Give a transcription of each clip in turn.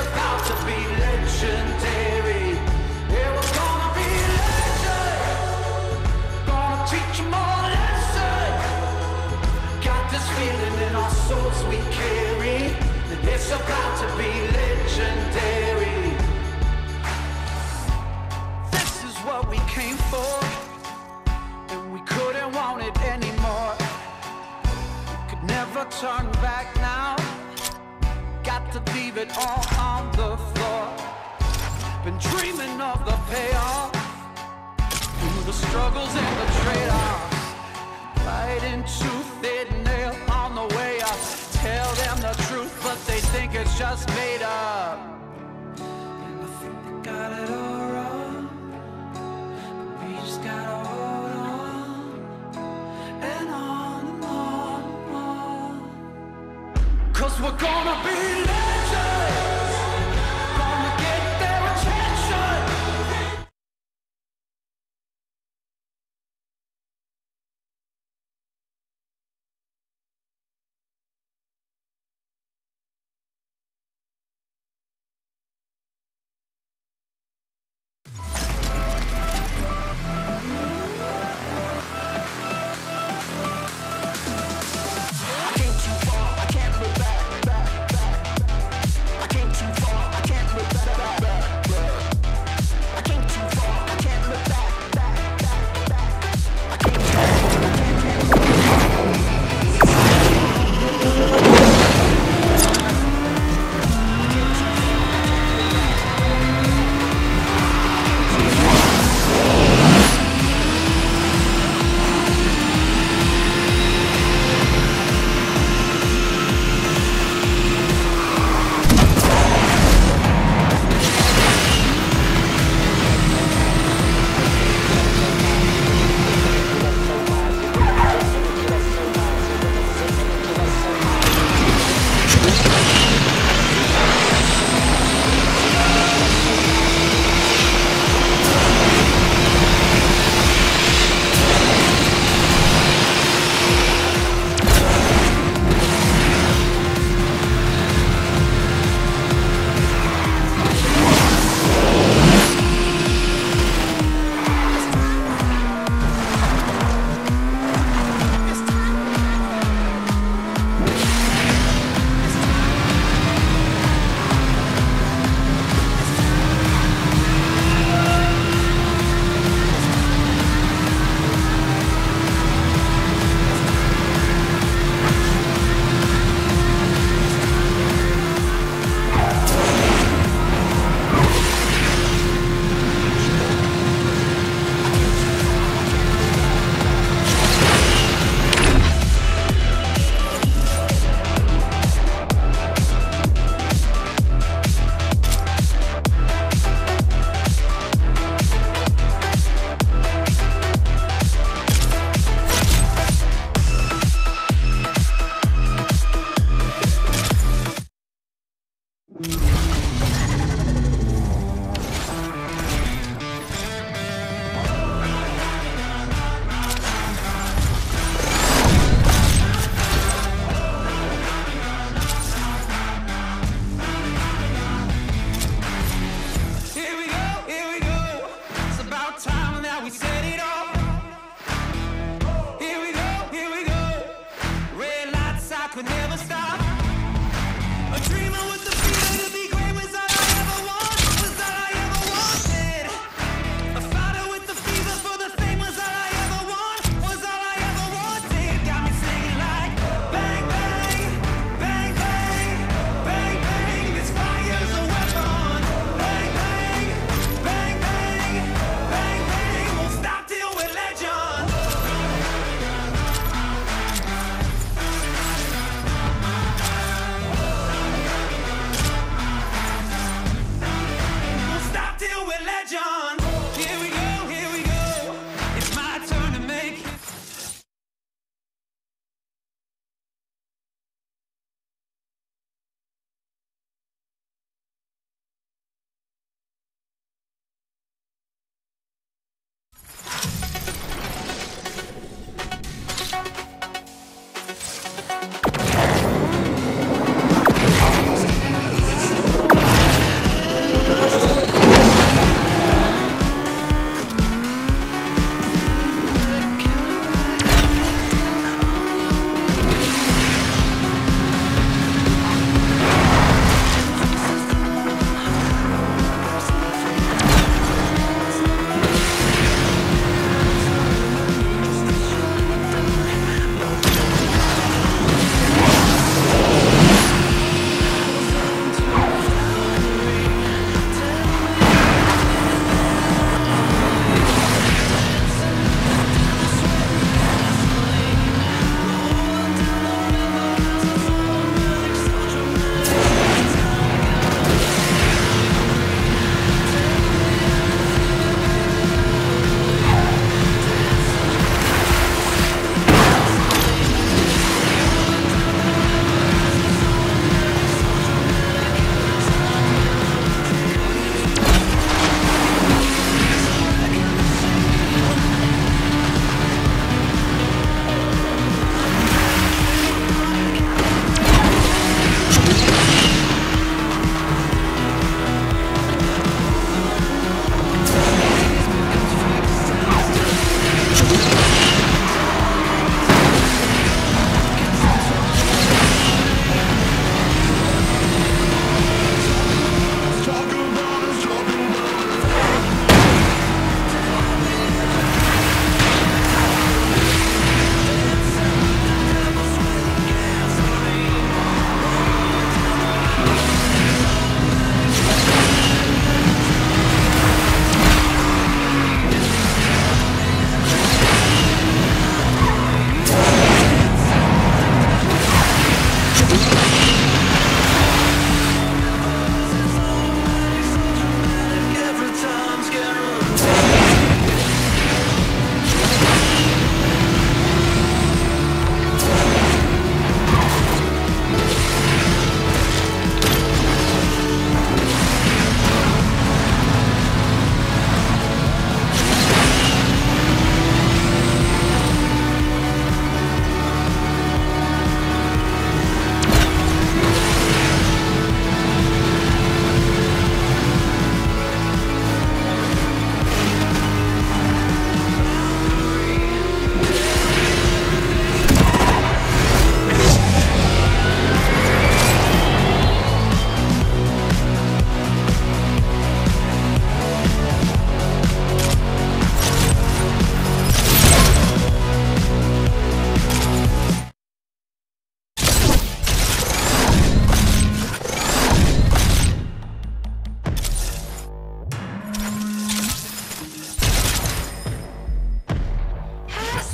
About to be legendary. Yeah, we're gonna be legends. teach them a lesson. Got this feeling in our souls we carry, that it's about to be legendary. This is what we came for, and we couldn't want it anymore. We could never turn back now. Got to leave it all on the floor. Been dreaming of the payoff, the struggles and the trade-offs, fighting tooth and nail on the way up. Tell them the truth, but they think it's just made up. And I think they got it all wrong, but we just gotta hold on and on and on and on. 'Cause we're gonna be legends.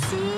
See?